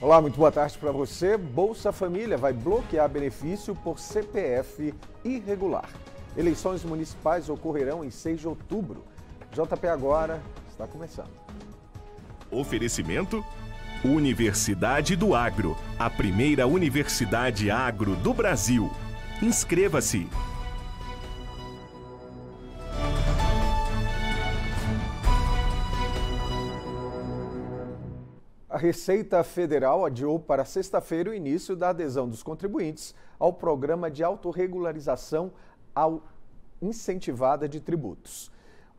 Olá, muito boa tarde para você. Bolsa Família vai bloquear benefício por CPF irregular. Eleições municipais ocorrerão em 6 de outubro. JP Agora está começando. Oferecimento? Universidade do Agro, a primeira universidade agro do Brasil. Inscreva-se! A Receita Federal adiou para sexta-feira o início da adesão dos contribuintes ao programa de autorregularização incentivada de tributos.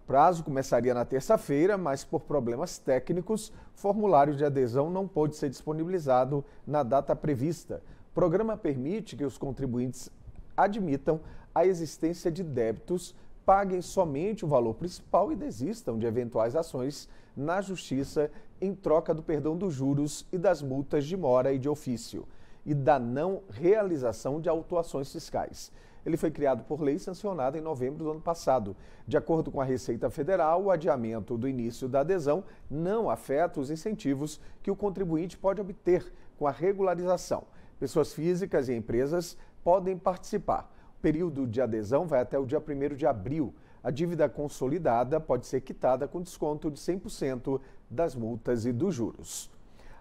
O prazo começaria na terça-feira, mas por problemas técnicos, o formulário de adesão não pôde ser disponibilizado na data prevista. O programa permite que os contribuintes admitam a existência de débitos, paguem somente o valor principal e desistam de eventuais ações na Justiça em troca do perdão dos juros e das multas de mora e de ofício e da não realização de autuações fiscais. Ele foi criado por lei sancionada em novembro do ano passado. De acordo com a Receita Federal, o adiamento do início da adesão não afeta os incentivos que o contribuinte pode obter com a regularização. Pessoas físicas e empresas podem participar. O período de adesão vai até o dia 1º de abril. A dívida consolidada pode ser quitada com desconto de 100% das multas e dos juros.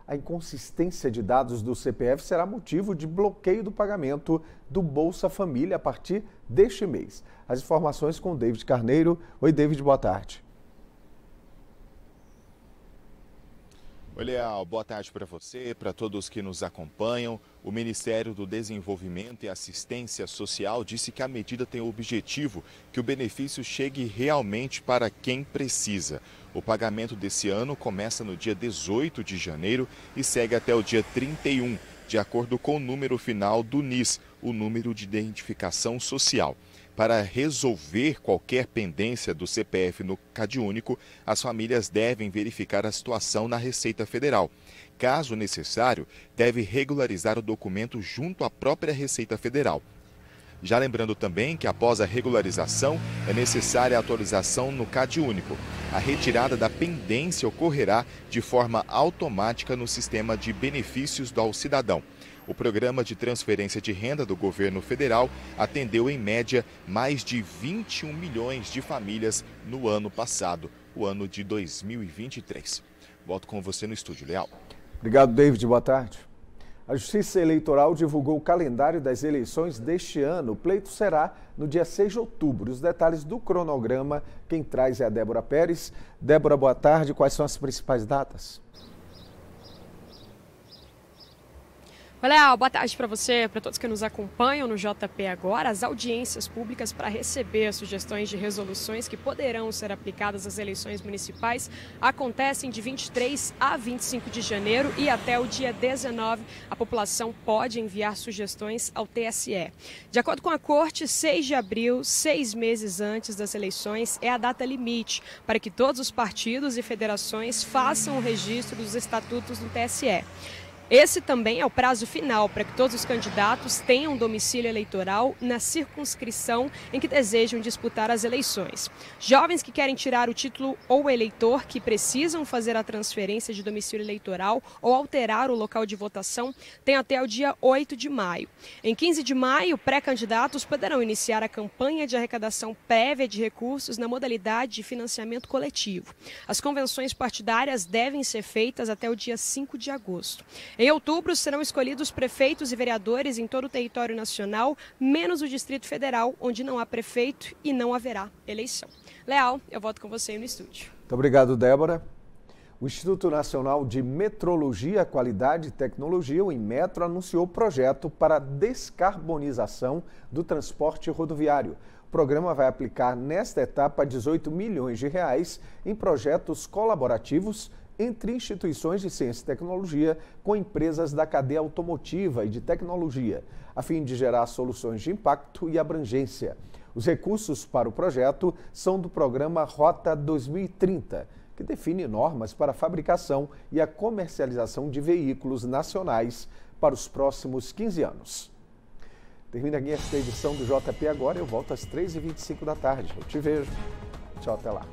A inconsistência de dados do CPF será motivo de bloqueio do pagamento do Bolsa Família a partir deste mês. As informações com David Carneiro. Oi, David, boa tarde. Oi, Leal, boa tarde para você, para todos que nos acompanham. O Ministério do Desenvolvimento e Assistência Social disse que a medida tem o objetivo que o benefício chegue realmente para quem precisa. O pagamento desse ano começa no dia 18 de janeiro e segue até o dia 31, de acordo com o número final do NIS, o número de identificação social. Para resolver qualquer pendência do CPF no CadÚnico, as famílias devem verificar a situação na Receita Federal. Caso necessário, deve regularizar o documento junto à própria Receita Federal. Já lembrando também que após a regularização, é necessária a atualização no CadÚnico. A retirada da pendência ocorrerá de forma automática no sistema de benefícios ao cidadão. O programa de transferência de renda do governo federal atendeu, em média, mais de 21 milhões de famílias no ano passado, o ano de 2023. Volto com você no estúdio, Leal. Obrigado, David. Boa tarde. A Justiça Eleitoral divulgou o calendário das eleições deste ano. O pleito será no dia 6 de outubro. Os detalhes do cronograma, quem traz é a Débora Peres. Débora, boa tarde. Quais são as principais datas? Olá, boa tarde para você, para todos que nos acompanham no JP Agora. As audiências públicas para receber sugestões de resoluções que poderão ser aplicadas às eleições municipais acontecem de 23 a 25 de janeiro e até o dia 19 a população pode enviar sugestões ao TSE. De acordo com a Corte, 6 de abril, 6 meses antes das eleições, é a data limite para que todos os partidos e federações façam o registro dos estatutos do TSE. Esse também é o prazo final para que todos os candidatos tenham domicílio eleitoral na circunscrição em que desejam disputar as eleições. Jovens que querem tirar o título ou eleitor, que precisam fazer a transferência de domicílio eleitoral ou alterar o local de votação, têm até o dia 8 de maio. Em 15 de maio, pré-candidatos poderão iniciar a campanha de arrecadação prévia de recursos na modalidade de financiamento coletivo. As convenções partidárias devem ser feitas até o dia 5 de agosto. Em outubro, serão escolhidos prefeitos e vereadores em todo o território nacional, menos o Distrito Federal, onde não há prefeito e não haverá eleição. Leal, eu volto com você no estúdio. Muito obrigado, Débora. O Instituto Nacional de Metrologia, Qualidade e Tecnologia, o Inmetro, anunciou o projeto para descarbonização do transporte rodoviário. O programa vai aplicar nesta etapa 18 milhões de reais em projetos colaborativos entre instituições de ciência e tecnologia com empresas da cadeia automotiva e de tecnologia, a fim de gerar soluções de impacto e abrangência. Os recursos para o projeto são do programa Rota 2030, que define normas para a fabricação e a comercialização de veículos nacionais para os próximos 15 anos. Termina aqui esta edição do JP Agora. Eu volto às 3h25 da tarde. Eu te vejo. Tchau, até lá.